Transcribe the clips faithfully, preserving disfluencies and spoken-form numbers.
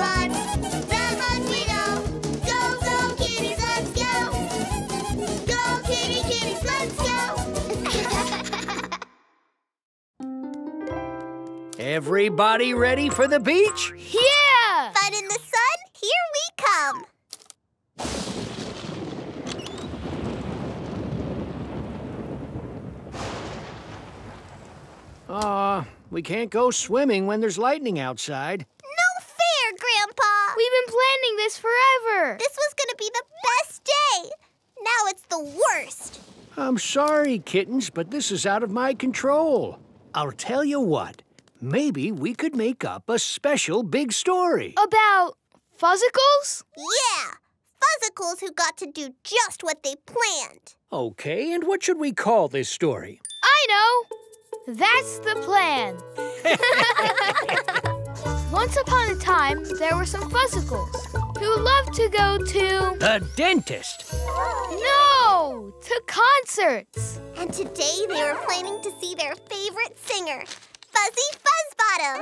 run. Run, run, we go. Go, go, kitties, let's go. Go, kitty, kitties, let's go. Everybody ready for the beach? Yeah! Fun in the sun, here we come. Aw, uh, we can't go swimming when there's lightning outside. No fair, Grandpa! We've been planning this forever! This was gonna be the best day! Now it's the worst! I'm sorry, kittens, but this is out of my control. I'll tell you what, maybe we could make up a special big story. About Fuzzicles? Yeah! Fuzzicles who got to do just what they planned. Okay, and what should we call this story? I know! That's the plan. Once upon a time, there were some Fuzzicles who loved to go to... the dentist. No, to concerts. And today they were planning to see their favorite singer, Fuzzy Fuzzbottom.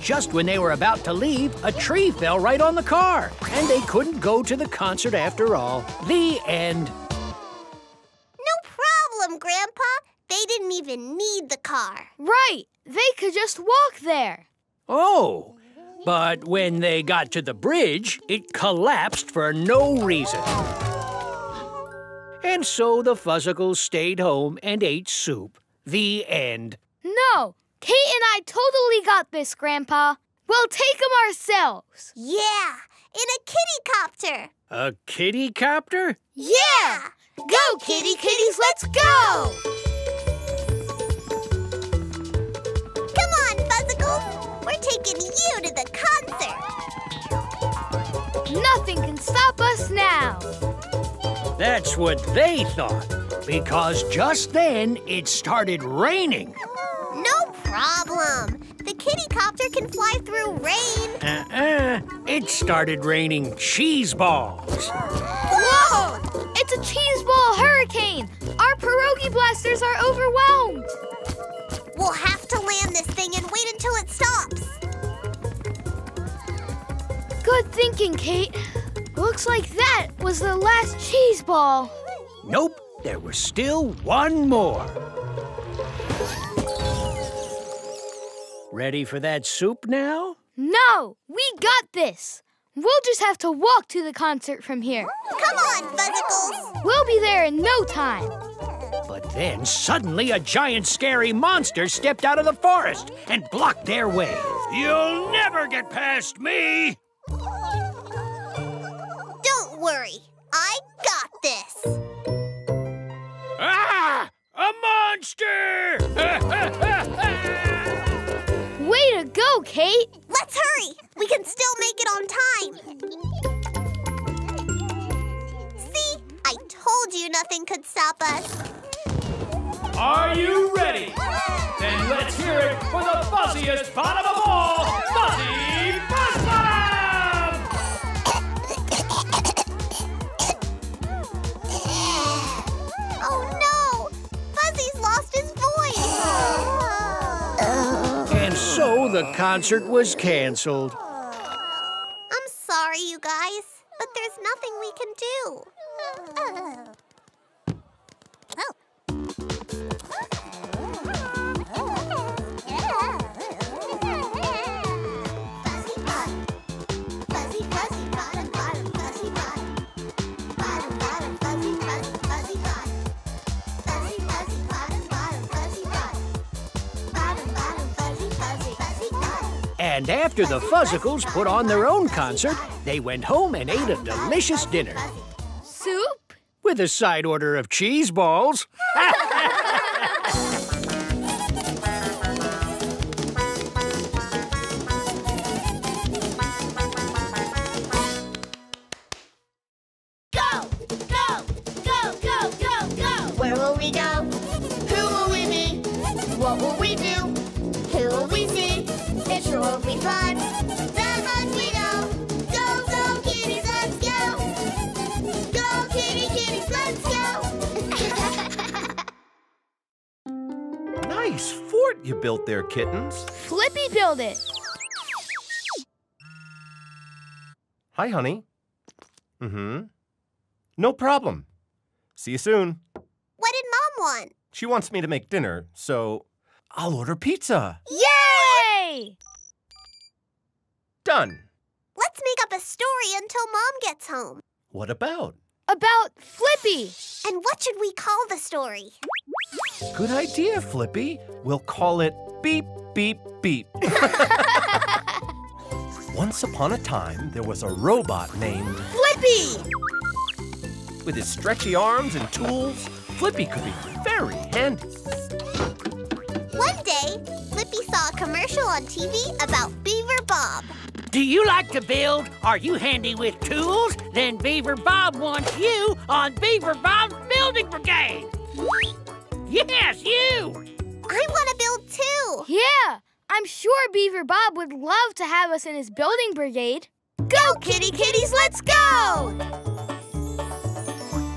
Just when they were about to leave, a tree fell right on the car, and they couldn't go to the concert after all. The end. No problem, Grandpa. They didn't even need the car. Right. They could just walk there. Oh. But when they got to the bridge, it collapsed for no reason. And so the Fuzzicles stayed home and ate soup. The end. No. Kate and I totally got this, Grandpa. We'll take them ourselves. Yeah, in a kittycopter. A kittycopter? Yeah! Go, kitty kitties, let's go! Come on, Fuzzicles. We're taking you to the concert. Nothing can stop us now. That's what they thought, because just then it started raining. Problem. The kittycopter can fly through rain. Uh-uh. It started raining cheese balls. Whoa! It's a cheese ball hurricane. Our pierogi blasters are overwhelmed. We'll have to land this thing and wait until it stops. Good thinking, Kate. Looks like that was the last cheese ball. Nope. There was still one more. Ready for that soup now? No! We got this! We'll just have to walk to the concert from here. Come on, Fuzzicles! We'll be there in no time. But then suddenly a giant scary monster stepped out of the forest and blocked their way. You'll never get past me! Don't worry. I got this. Ah! A monster! Way to go, Kate! Let's hurry! We can still make it on time! See? I told you nothing could stop us! Are you ready? Then let's hear it for the fuzziest bottom of all! Fuzzy Fuzzbottom! Oh no! Fuzzy's lost his voice! So the concert was canceled. I'm sorry, you guys, but there's nothing we can do. Fuzzy bottom, fuzzy fuzzy bottom, bottom fuzzy bottom, bottom bottom fuzzy fuzzy fuzzy bottom, fuzzy fuzzy bottom, bottom fuzzy bottom, bottom bottom fuzzy fuzzy. And after the Fuzzicles put on their own concert, they went home and ate a delicious dinner. Soup? With a side order of cheese balls. will be fun. The hunt we know. Go, go, kitties, let's go. Go, kitty, kitties, let's go. Nice fort you built there, kittens. Flippy built it. Hi, honey. Mm-hmm. No problem. See you soon. What did Mom want? She wants me to make dinner, so I'll order pizza. Yay! Done. Let's make up a story until Mom gets home. What about? About Flippy. And what should we call the story? Good idea, Flippy. We'll call it Beep, Beep, Beep. Once upon a time, there was a robot named Flippy. With his stretchy arms and tools, Flippy could be very handy. One day, Flippy saw a commercial on T V about Beaver Bob. Do you like to build? Are you handy with tools? Then Beaver Bob wants you on Beaver Bob's Building Brigade. Yes, you! I want to build too. Yeah, I'm sure Beaver Bob would love to have us in his building brigade. Go, kitty kitties, let's go!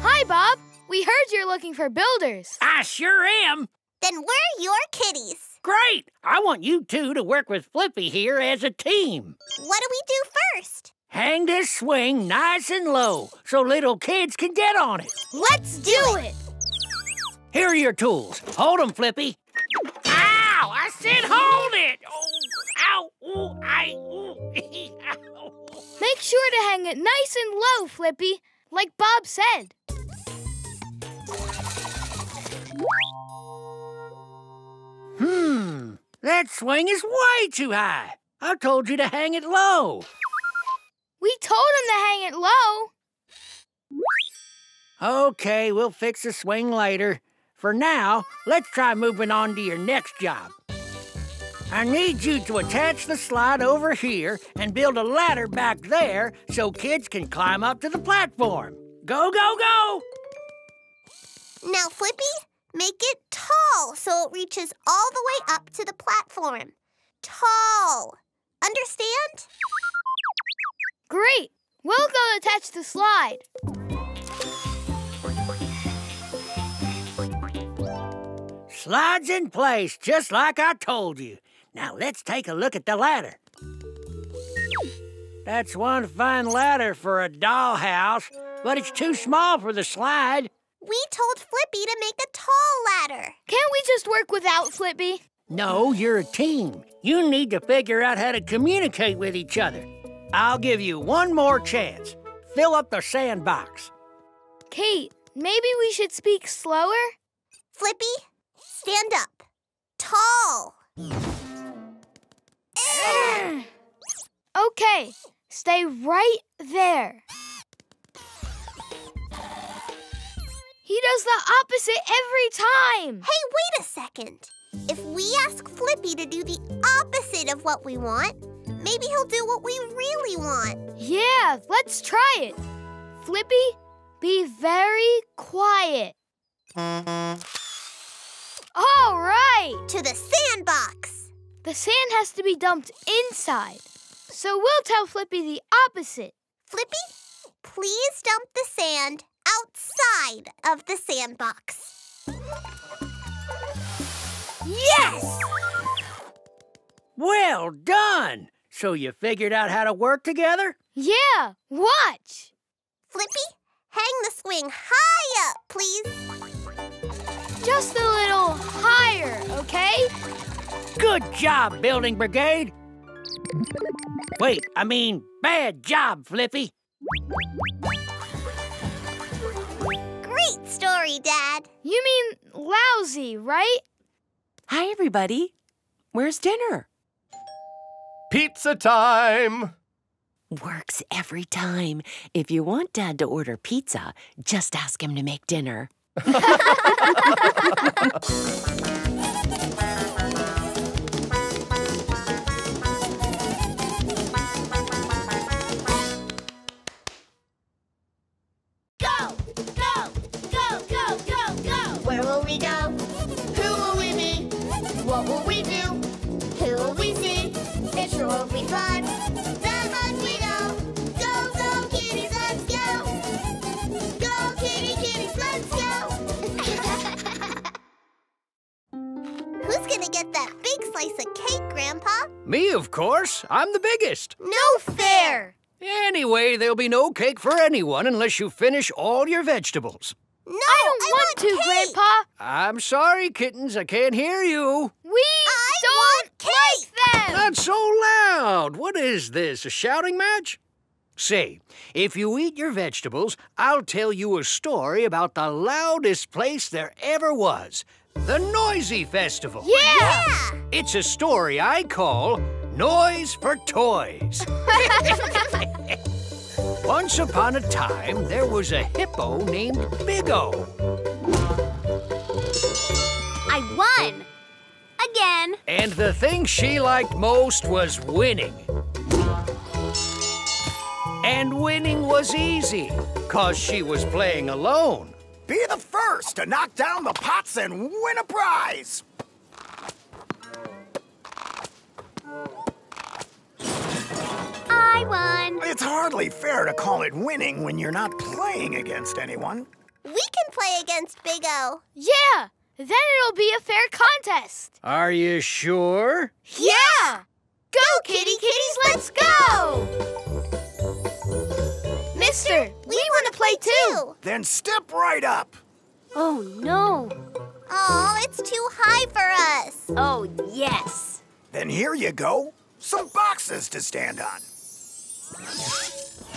Hi, Bob. We heard you're looking for builders. I sure am. Then we're your kitties. Great. I want you two to work with Flippy here as a team. What do we do first? Hang this swing nice and low so little kids can get on it. Let's do it. Here are your tools. Hold them, Flippy. Ow! I said hold it. Oh, ow, ooh, I, ooh, ow. Make sure to hang it nice and low, Flippy, like Bob said. Hmm, that swing is way too high. I told you to hang it low. We told him to hang it low. Okay, we'll fix the swing later. For now, let's try moving on to your next job. I need you to attach the slide over here and build a ladder back there so kids can climb up to the platform. Go, go, go! Now, Flippy, make it tall so it reaches all the way up to the platform. Tall. Understand? Great. We'll go attach the slide. Slide's in place, just like I told you. Now, let's take a look at the ladder. That's one fine ladder for a dollhouse, but it's too small for the slide. We told Flippy to make a tall ladder. Can't we just work without Flippy? No, you're a team. You need to figure out how to communicate with each other. I'll give you one more chance. Fill up the sandbox. Kate, maybe we should speak slower? Flippy, stand up. Tall. Okay, stay right there. He does the opposite every time. Hey, wait a second. If we ask Flippy to do the opposite of what we want, maybe he'll do what we really want. Yeah, let's try it. Flippy, be very quiet. All right. To the sandbox. The sand has to be dumped inside, so we'll tell Flippy the opposite. Flippy, please dump the sand outside of the sandbox. Yes! Well done! So you figured out how to work together? Yeah, watch! Flippy, hang the swing high up, please. Just a little higher, okay? Good job, Building Brigade. Wait, I mean, bad job, Flippy. Great story, Dad. You mean lousy, right? Hi, everybody. Where's dinner? Pizza time! Works every time. If you want Dad to order pizza, just ask him to make dinner. Who will we be? What will we do? Who will we see? It's your we climb the bugs we go. Go, go, kitties, let's go. Go, kitty, kitties, let's go. Who's gonna get that big slice of cake, Grandpa? Me, of course. I'm the biggest. No fair! Anyway, there'll be no cake for anyone unless you finish all your vegetables. No, I don't I want, want to, cake. Grandpa. I'm sorry, kittens. I can't hear you. We I don't want cake. Like them. Not so loud. What is this, a shouting match? Say, if you eat your vegetables, I'll tell you a story about the loudest place there ever was, the Noisy Festival. Yeah! yeah. It's a story I call Noise for Toys. Once upon a time, there was a hippo named Big O. I won! Again. And the thing she liked most was winning. And winning was easy, 'cause she was playing alone. Be the first to knock down the pots and win a prize. It's hardly fair to call it winning when you're not playing against anyone. We can play against Big O. Yeah, then it'll be a fair contest. Are you sure? Yeah! yeah. Go, go, kitty, kitties, kitties, let's go! Mister, we, we want to play too. Then step right up. Oh, no. Oh, it's too high for us. Oh, yes. Then here you go. Some boxes to stand on.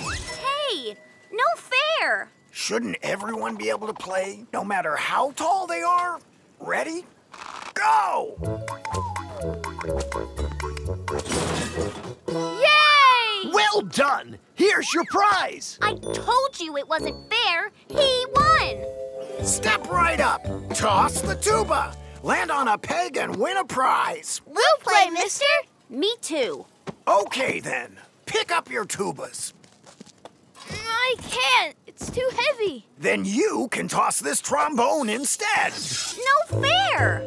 Hey, no fair. Shouldn't everyone be able to play, no matter how tall they are? Ready? Go! Yay! Well done! Here's your prize! I told you it wasn't fair. He won! Step right up. Toss the tuba. Land on a peg and win a prize. We'll play, play mister. Me too. Okay, then. Pick up your tubas. I can't. It's too heavy. Then you can toss this trombone instead. No fair.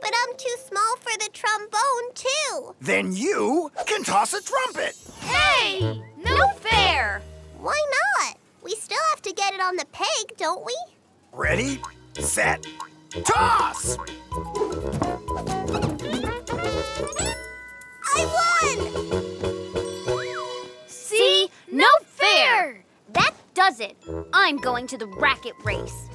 But I'm too small for the trombone, too. Then you can toss a trumpet. Hey! No, no fair. Why not? We still have to get it on the peg, don't we? Ready, set, toss! I won! No fair! That does it. I'm going to the racket race.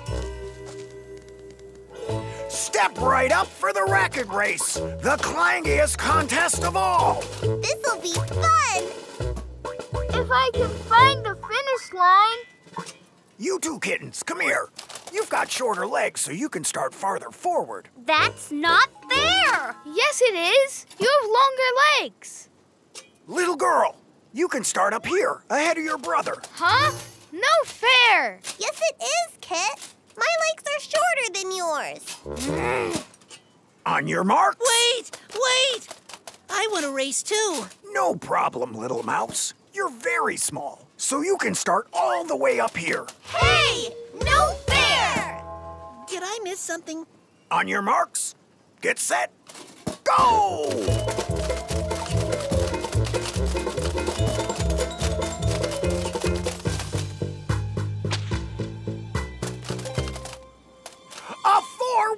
Step right up for the racket race, the clangiest contest of all. This'll be fun. If I can find the finish line. You two kittens, come here. You've got shorter legs, so you can start farther forward. That's not fair. Yes, it is. You have longer legs. Little girl. You can start up here, ahead of your brother. Huh? No fair! Yes, it is, Kit. My legs are shorter than yours. Mm. On your mark. Wait, wait! I want to race, too. No problem, little mouse. You're very small, so you can start all the way up here. Hey! No fair! Did I miss something? On your marks, get set, go!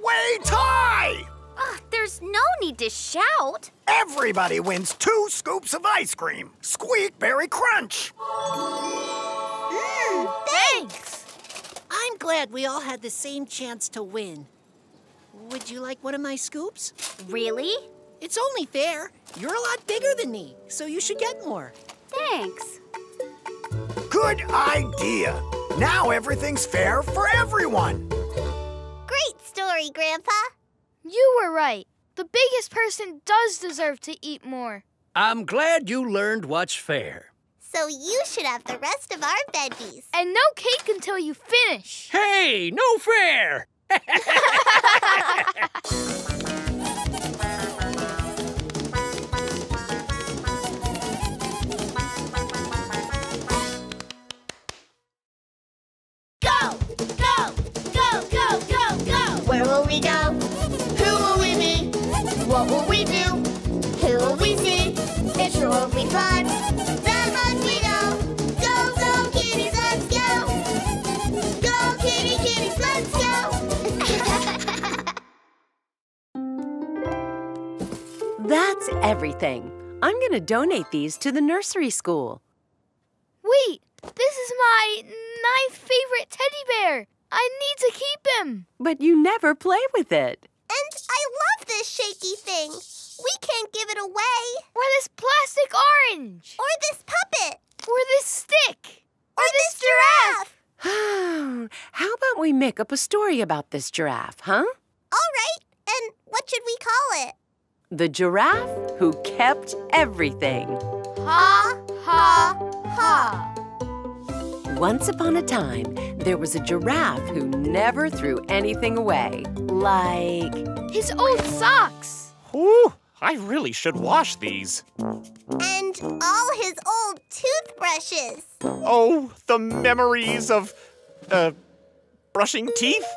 Way tie! Uh, there's no need to shout. Everybody wins two scoops of ice cream. Squeak Berry Crunch. Mm, thanks. I'm glad we all had the same chance to win. Would you like one of my scoops? Really? It's only fair. You're a lot bigger than me, so you should get more. Thanks. Good idea. Now everything's fair for everyone. Sorry, Grandpa. You were right. The biggest person does deserve to eat more. I'm glad you learned what's fair. So you should have the rest of our veggies. And no cake until you finish. Hey, no fair! Where will we go? Who will we be? What will we do? Who will we see? It's your everything. I'm going to donate these to the nursery school. Wait, this is my ninth favorite teddy bear. I need to keep him. But you never play with it. And I love this shaky thing. We can't give it away. Or this plastic orange. Or this puppet. Or this stick. Or, or this, this giraffe. giraffe. How about we make up a story about this giraffe, huh? All right. And what should we call it? The Giraffe Who Kept Everything. Ha, ha, ha. Once upon a time, there was a giraffe who never threw anything away. Like... his old socks. Ooh, I really should wash these. And all his old toothbrushes. Oh, the memories of, uh, brushing teeth.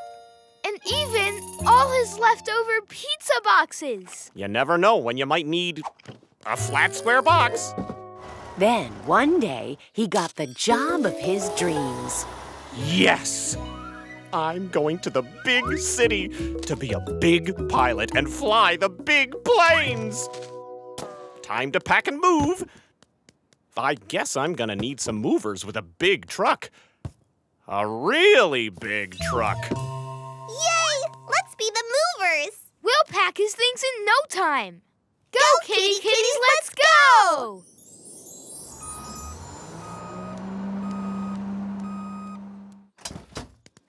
And even all his leftover pizza boxes. You never know when you might need a flat square box. Then one day, he got the job of his dreams. Yes! I'm going to the big city to be a big pilot and fly the big planes. Time to pack and move. I guess I'm gonna need some movers with a big truck. A really big truck. Yay! Let's be the movers! We'll pack his things in no time! Go, go kitty, kitty, kitties, kitties, let's go!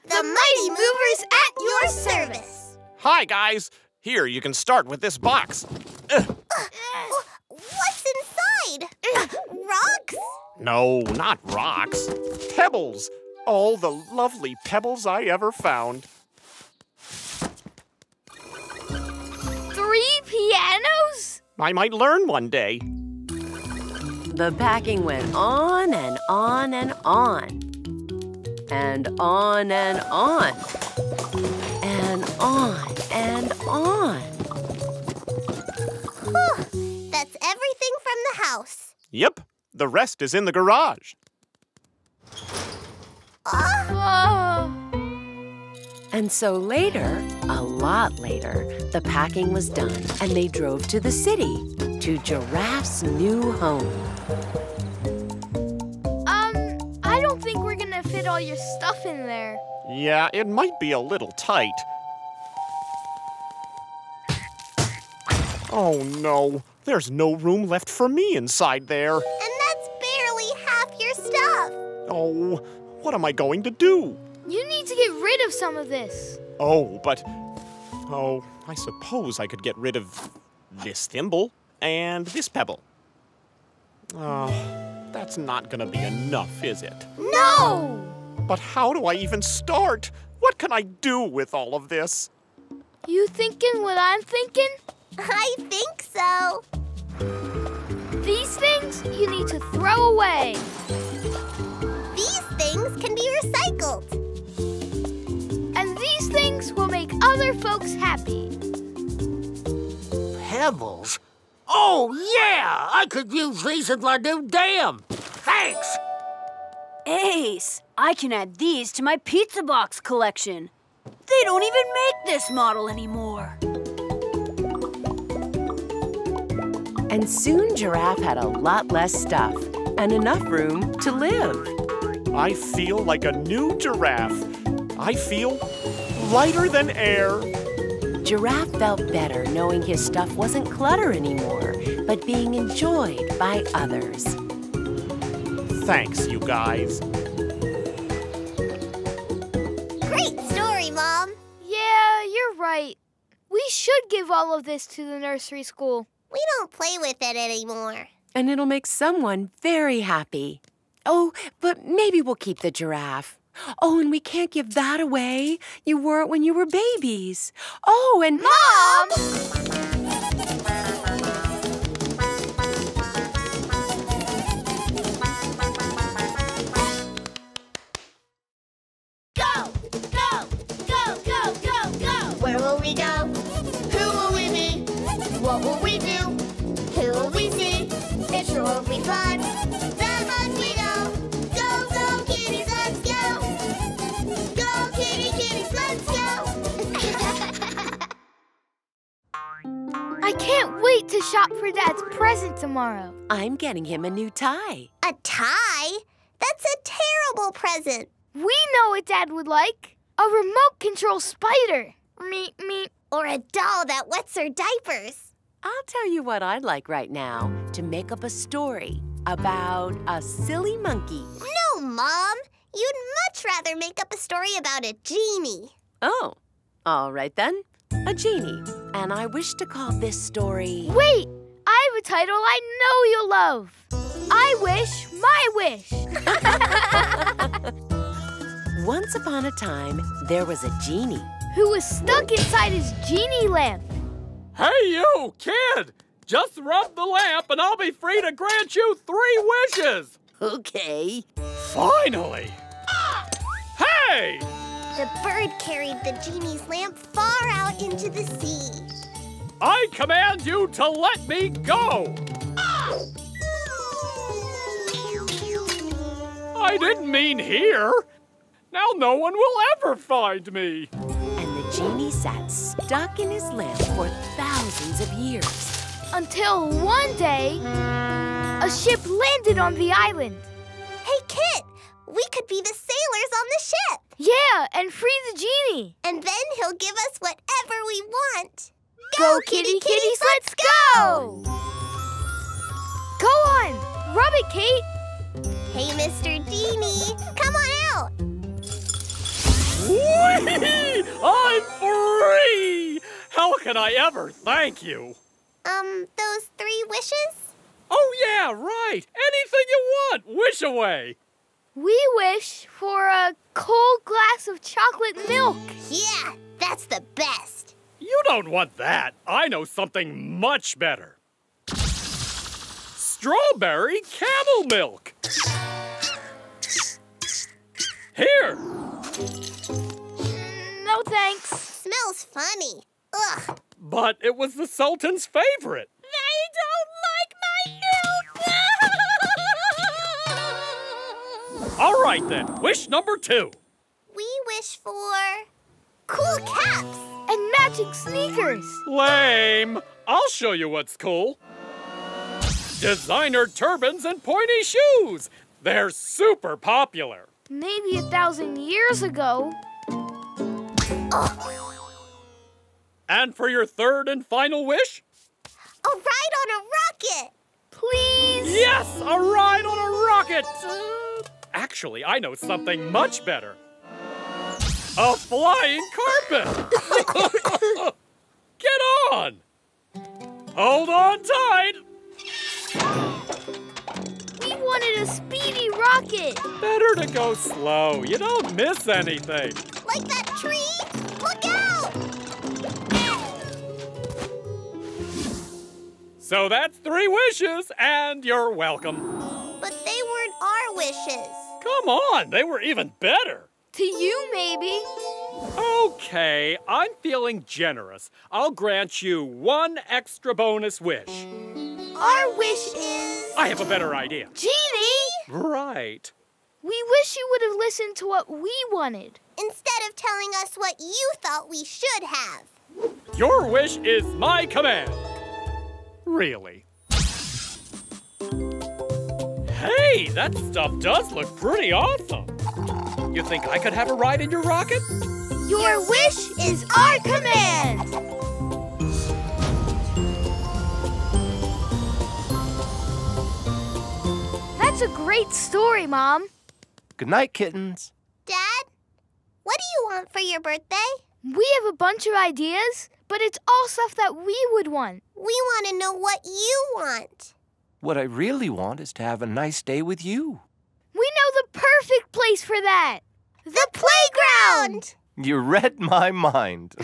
The Mighty Movers at your service! Hi, guys! Here, you can start with this box. Uh, what's inside? Uh, rocks? No, not rocks. Pebbles! All the lovely pebbles I ever found. Three pianos? I might learn one day. The packing went on and on and on. And on and on. And on and on. Whew. That's everything from the house. Yep. The rest is in the garage. Oh. And so later, a lot later, the packing was done and they drove to the city, to Giraffe's new home. Um, I don't think we're gonna fit all your stuff in there. Yeah, it might be a little tight. Oh no, there's no room left for me inside there. And that's barely half your stuff. Oh, what am I going to do? You need to get rid of some of this. Oh, but... oh, I suppose I could get rid of this thimble and this pebble. Oh, that's not gonna be enough, is it? No! But how do I even start? What can I do with all of this? You thinking what I'm thinking? I think so. These things you need to throw away. These things can be recycled. Things will make other folks happy. Pebbles? Oh, yeah! I could use these in my new dam. Thanks! Ace, I can add these to my pizza box collection. They don't even make this model anymore. And soon Giraffe had a lot less stuff and enough room to live. I feel like a new giraffe. I feel... lighter than air. Giraffe felt better knowing his stuff wasn't clutter anymore, but being enjoyed by others. Thanks, you guys. Great story, Mom. Yeah, you're right. We should give all of this to the nursery school. We don't play with it anymore. And it'll make someone very happy. Oh, but maybe we'll keep the giraffe. Oh, and we can't give that away. You wore it when you were babies. Oh, and... Mom! Go! Go! Go! Go! Go! Go! Where will we go? Who will we be? What will we do? Who will we see? It sure will be fun. That much we know. Kitty, kitties, let's go! shop for Dad's present tomorrow. I'm getting him a new tie. A tie? That's a terrible present. We know what Dad would like. A remote control spider. Meep, meep. Or a doll that wets her diapers. I'll tell you what I'd like right now, to make up a story about a silly monkey. No, Mom. You'd much rather make up a story about a genie. Oh, all right then. A genie. And I wish to call this story... Wait! I have a title I know you'll love. I Wish My Wish. Once upon a time, there was a genie who was stuck inside his genie lamp. Hey, you, kid! Just rub the lamp and I'll be free to grant you three wishes! Okay. Finally! Ah! Hey! The bird carried the genie's lamp far out into the sea. I command you to let me go! Ah! I didn't mean here. Now no one will ever find me. Genie sat stuck in his lamp for thousands of years. Until one day, a ship landed on the island. Hey, Kit, we could be the sailors on the ship. Yeah, and free the genie. And then he'll give us whatever we want. Go, go kitty, kitty kitties, let's go! Go on, rub it, Kate. Hey, Mister Genie, come on out. Whee! I'm free! How can I ever thank you? Um, those three wishes? Oh, yeah, right. Anything you want, wish away. We wish for a cold glass of chocolate milk. Yeah, that's the best. You don't want that. I know something much better. Strawberry camel milk. Here. No thanks. Smells funny. Ugh. But it was the Sultan's favorite. They don't like my milk! All right then, wish number two. We wish for cool caps and matching sneakers. Lame. I'll show you what's cool. Designer turbans and pointy shoes. They're super popular. Maybe a thousand years ago. And for your third and final wish? A ride on a rocket! Please! Yes, a ride on a rocket! Uh, actually, I know something much better. A flying carpet! Get on! Hold on tight! We wanted a speedy rocket! Better to go slow. You don't miss anything. Like that tree? Look out! So that's three wishes, and you're welcome. But they weren't our wishes. Come on, they were even better. To you, maybe. Okay, I'm feeling generous. I'll grant you one extra bonus wish. Our wish is... I have a better idea. Genie! Right. We wish you would have listened to what we wanted. Instead of telling us what you thought we should have. Your wish is my command. Really. Hey, that stuff does look pretty awesome. You think I could have a ride in your rocket? Your, your wish is our command. command. That's a great story, Mom. Good night, kittens. Dad? What do you want for your birthday? We have a bunch of ideas, but it's all stuff that we would want. We want to know what you want. What I really want is to have a nice day with you. We know the perfect place for that. The, the playground! You read my mind.